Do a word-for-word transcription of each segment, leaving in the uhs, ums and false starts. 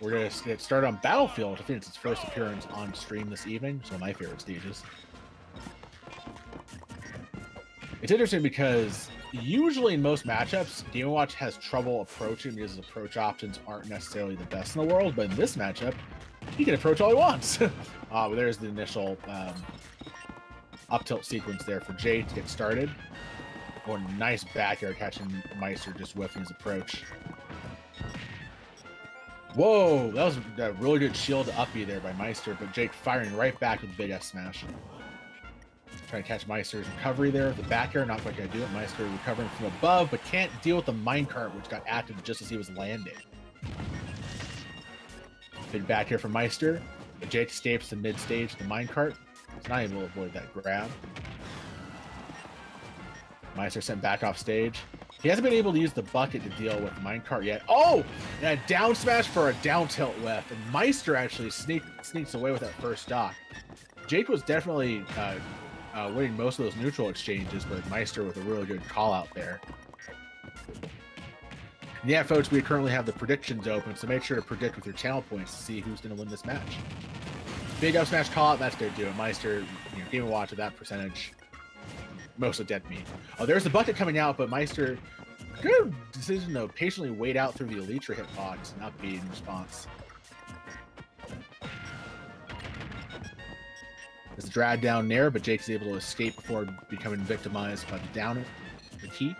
We're going to get started on Battlefield, which is its first appearance on stream this evening. It's one of my favorite stages. It's interesting because usually in most matchups, Demon Watch has trouble approaching because his approach options aren't necessarily the best in the world. But in this matchup, he can approach all he wants. uh, well, there's the initial um, up tilt sequence there for Jake to get started. Oh, nice back air catching Maister just whiffing his approach. Whoa, that was a really good shield up B there by Maister, but Jake firing right back with a big F smash. Trying to catch Maister's recovery there. The back air, not quite going to do it. Maister recovering from above, but can't deal with the minecart, which got active just as he was landing. Big back air from Maister, but Jake escapes the mid stage, the minecart. He's not able to avoid that grab. Maister sent back off stage. He hasn't been able to use the bucket to deal with the minecart yet. Oh, and a down smash for a down tilt whiff. And Maister actually sneak, sneaks away with that first stock. Jake was definitely uh, uh, winning most of those neutral exchanges, but Maister with a really good call out there. And yeah, folks, we currently have the predictions open, so make sure to predict with your channel points to see who's going to win this match. Big up smash call out, that's good to do. And Maister, you know, Game and Watch at that percentage. Mostly dead meat. Oh, there's the bucket coming out, but Maister, good decision to patiently wait out through the Elytra hitbox and not be in response. There's a drag down there, but Jake's able to escape before becoming victimized by the down the key.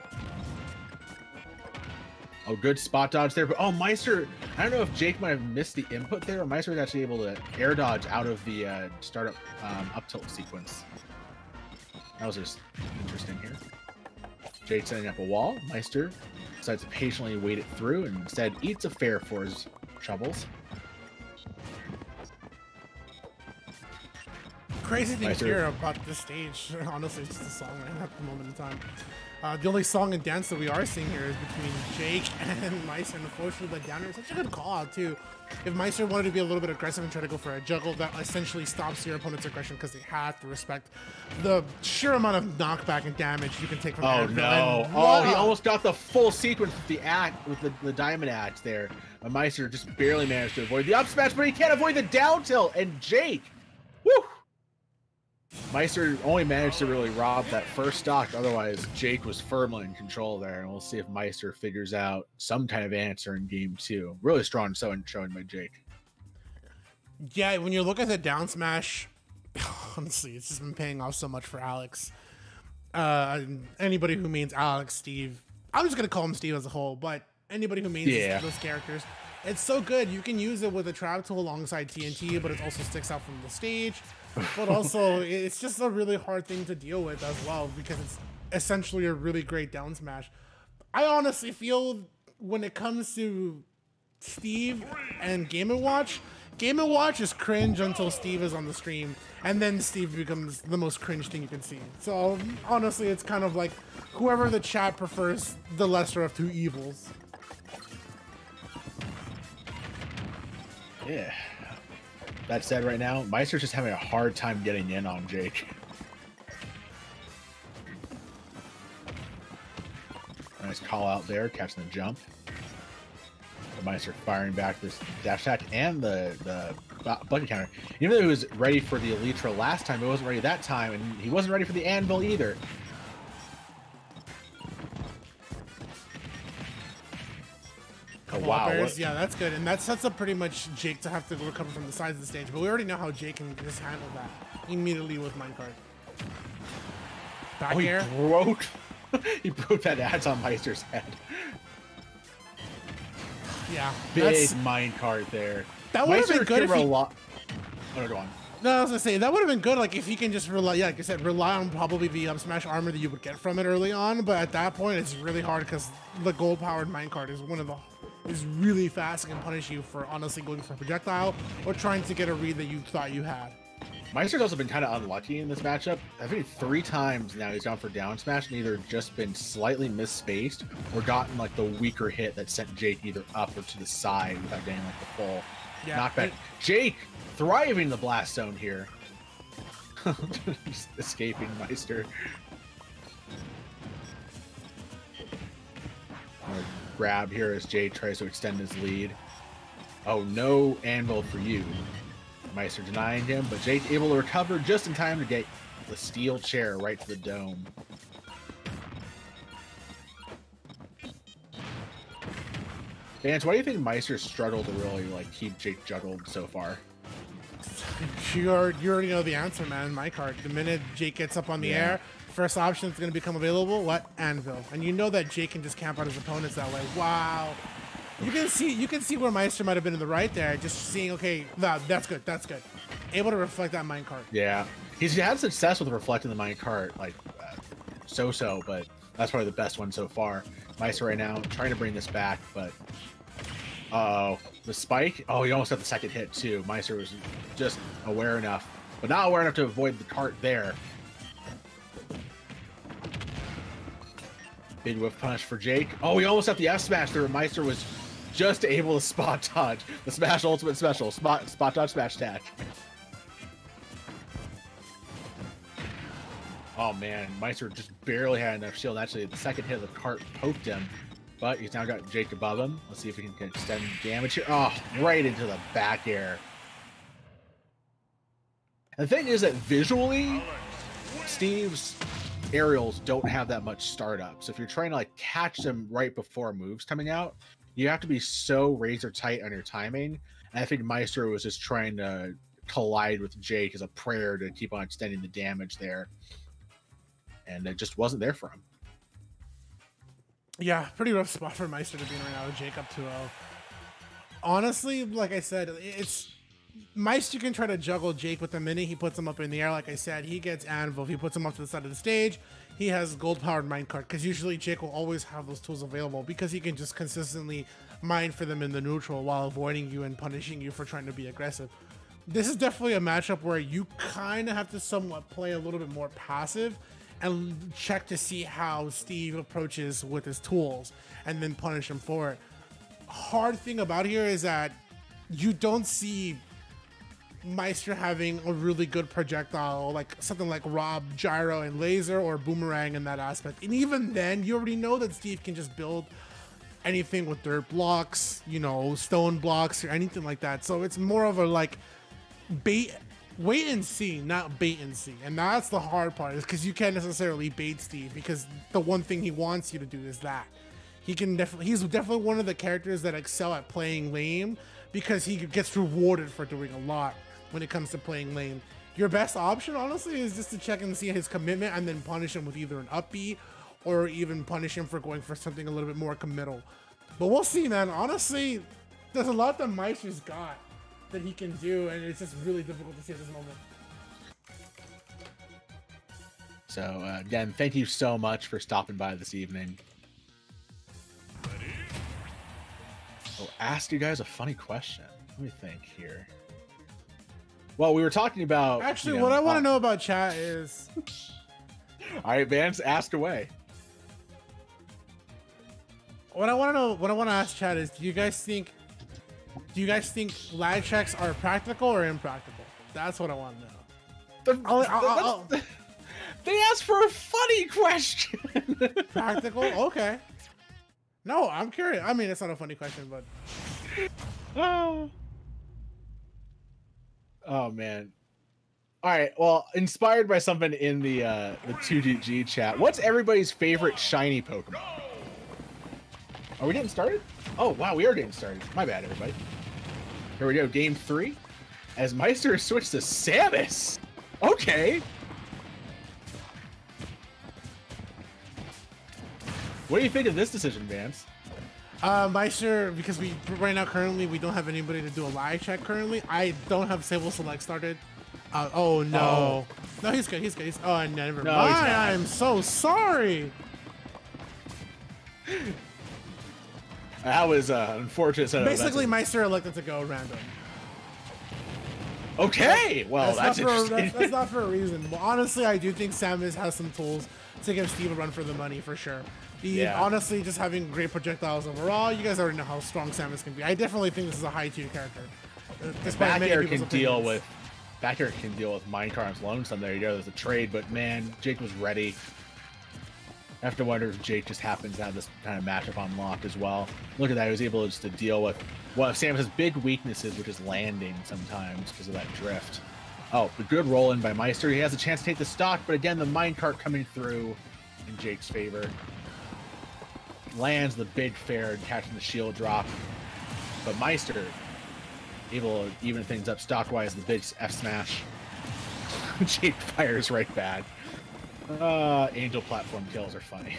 Oh, good spot dodge there, but oh, Maister, I don't know if Jake might have missed the input there, or Maister was actually able to air dodge out of the uh, startup um, up tilt sequence. That was just interesting here. Jake setting up a wall. Maister decides to patiently wait it through and instead eats a fair for his troubles. Crazy thing Maister. Here about this stage, honestly, just the song right at the moment in time. Uh, the only song and dance that we are seeing here is between Jake and Maister, and unfortunately, but down here is such a good call out too. If Maister wanted to be a little bit aggressive and try to go for a juggle, that essentially stops your opponent's aggression because they have to respect the sheer amount of knockback and damage you can take from. Oh no! And, oh, he almost got the full sequence with the act with the, the diamond axe there. And Maister just barely managed to avoid the up smash, but he can't avoid the down tilt. And Jake, woo! Maister only managed to really rob that first stock. Otherwise, Jake was firmly in control there. And we'll see if Maister figures out some kind of answer in game two. Really strong showing by Jake. Yeah, when you look at the down smash, honestly, it's just been paying off so much for Alex. Uh, anybody who means Alex, Steve, I'm just going to call him Steve as a whole, but anybody who means yeah. those characters, it's so good. You can use it with a trap tool alongside T N T, but it also sticks out from the stage. But also, it's just a really hard thing to deal with as well, because it's essentially a really great down smash. I honestly feel when it comes to Steve and Game and Watch, Game and Watch is cringe until Steve is on the stream, and then Steve becomes the most cringe thing you can see. So honestly, it's kind of like whoever the chat prefers, the lesser of two evils. Yeah. That said, right now, Maister's just having a hard time getting in on Jake. Nice call out there, catching the jump. But Maister firing back this dash attack and the, the bucket counter. Even though he was ready for the Elytra last time, he wasn't ready that time, and he wasn't ready for the anvil either. Oh, wow. Yeah, that's good. And that sets up pretty much Jake to have to recover from the sides of the stage. But we already know how Jake can just handle that immediately with minecart. Back oh, air. He broke, he broke that axe on Maister's head. Yeah. Big minecart there. That would have been good if he... Oh, no, go on. No, I was going to say, that would have been good, like, if he can just rely, yeah, like I said, rely on probably the um, smash armor that you would get from it early on, but at that point, it's really hard because the gold-powered minecart is one of the, is really fast and can punish you for honestly going for a projectile or trying to get a read that you thought you had. Maister's also been kind of unlucky in this matchup. I think three times now he's gone for down smash and either just been slightly misspaced or gotten, like, the weaker hit that sent Jake either up or to the side without getting, like, the full yeah, knockback. Jake! Thriving the blast zone here. Just escaping Maister. Grab here as Jay tries to extend his lead. Oh, no anvil for you. Maister denying him, but Jake able to recover just in time to get the steel chair right to the dome. Vance, why do you think Maister struggled to really like keep Jake juggled so far? You already, you already know the answer, man. Minecart. The minute Jake gets up on the yeah. air, first option is going to become available. What? Anvil. And you know that Jake can just camp out his opponents that way. Wow. You can see, you can see where Maister might have been in the right there. Just seeing, okay, no, that's good. That's good. Able to reflect that minecart. Yeah. He's had success with reflecting the minecart, like so-so, uh, but that's probably the best one so far. Maister right now trying to bring this back, but uh-oh. The spike? Oh, he almost got the second hit too. Maister was just aware enough, but not aware enough to avoid the cart there. Big whiff punish for Jake. Oh, he almost got the F smash there. Maister was just able to spot dodge. The smash ultimate special. Spot, spot dodge smash attack. Oh man, Maister just barely had enough shield. Actually, the second hit of the cart poked him. But he's now got Jake above him. Let's see if he can extend damage here. Oh, right into the back air. The thing is that visually, Steve's aerials don't have that much startup. So if you're trying to like catch them right before moves coming out, you have to be so razor tight on your timing. And I think Maister was just trying to collide with Jake as a prayer to keep on extending the damage there. And it just wasn't there for him. Yeah, pretty rough spot for Maister to be in right now with Jake up two oh. Honestly, like I said, it's Maister can try to juggle Jake with the minute he puts him up in the air. Like I said, he gets anvil. If he puts him up to the side of the stage, he has gold-powered minecart, because usually Jake will always have those tools available because he can just consistently mine for them in the neutral while avoiding you and punishing you for trying to be aggressive. This is definitely a matchup where you kind of have to somewhat play a little bit more passive and check to see how Steve approaches with his tools and then punish him for it. Hard thing about here is that you don't see Maister having a really good projectile, like something like Rob, Gyro, and Laser, or Boomerang in that aspect. And even then, you already know that Steve can just build anything with dirt blocks, you know, stone blocks, or anything like that. So it's more of a like bait, wait and see, not bait and see. And that's the hard part, is because you can't necessarily bait Steve, because the one thing he wants you to do is that. He can definitely, he's definitely one of the characters that excel at playing lame, because he gets rewarded for doing a lot when it comes to playing lame. Your best option, honestly, is just to check and see his commitment and then punish him with either an upbeat or even punish him for going for something a little bit more committal. But we'll see, man. Honestly, there's a lot that Maister's got that he can do, and it's just really difficult to see at this moment. So uh, again, thank you so much for stopping by this evening. Ready? I'll ask you guys a funny question. Let me think here. Well, we were talking about actually, you know, what I want to uh, know about chat is all right, Vance, ask away. What I want to know, what I want to ask chat is, do you guys think Do you guys think lag checks are practical or impractical? That's what I want to know. The, I'll, I'll, the, I'll, I'll, they asked for a funny question. Practical? Okay. No, I'm curious. I mean, it's not a funny question, but... Oh, oh man. All right, well, inspired by something in the, uh, the two D G chat, what's everybody's favorite shiny Pokemon? Are we getting started? Oh, wow, we are getting started. My bad, everybody. Here we go, game three. As Maister switched to Samus. Okay. What do you think of this decision, Vance? Uh, Maister, because we right now currently we don't have anybody to do a live check currently. I don't have Sable Select started. Uh, oh no, oh. no, he's good. He's good. He's, oh, never no, mind. He's not. I'm so sorry. That was uh, unfortunate. So basically, Maister elected to go random. Okay, well, that's, that's, not interesting. For a, that's, that's not for a reason. But honestly, I do think Samus has some tools to give Steve a run for the money for sure. The, yeah. Honestly, just having great projectiles overall, you guys already know how strong Samus can be. I definitely think this is a high tier character. Back air can opinions. deal with back air can deal with Minecart alone. Some there you go. There's a trade, but man, Jake was ready. After wonders, Jake just happens to have this kind of matchup on lock as well. Look at that. He was able just to deal with one of Samus's big weaknesses, which is landing sometimes because of that drift. Oh, but good roll in by Maister. He has a chance to take the stock, but again, the minecart coming through in Jake's favor. Lands the big fair and catching the shield drop. But Maister able to even things up stock-wise, the big F smash. Jake fires right back. Uh, angel platform kills are funny.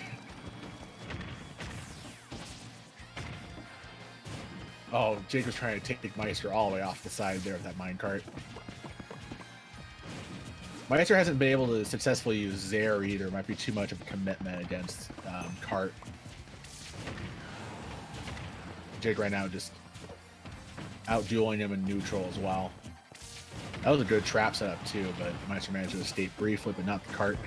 Oh, Jake was trying to take Maister all the way off the side there with that minecart. Maister hasn't been able to successfully use Zair either. Might be too much of a commitment against um, Cart. Jake right now just out-dueling him in neutral as well. That was a good trap setup too, but Maister managed to escape briefly, but not the Cart.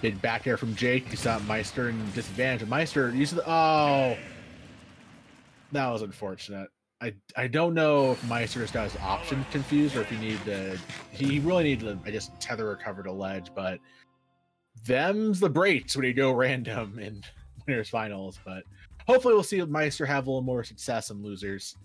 Big back air from Jake. You saw Maister in disadvantage. Maister used the... Oh! That was unfortunate. I, I don't know if Maister just got his options confused or if he needed to, he really needed to, I guess, tether or cover to ledge, but them's the breaks when you go random in winners finals. But hopefully we'll see Maister have a little more success in losers.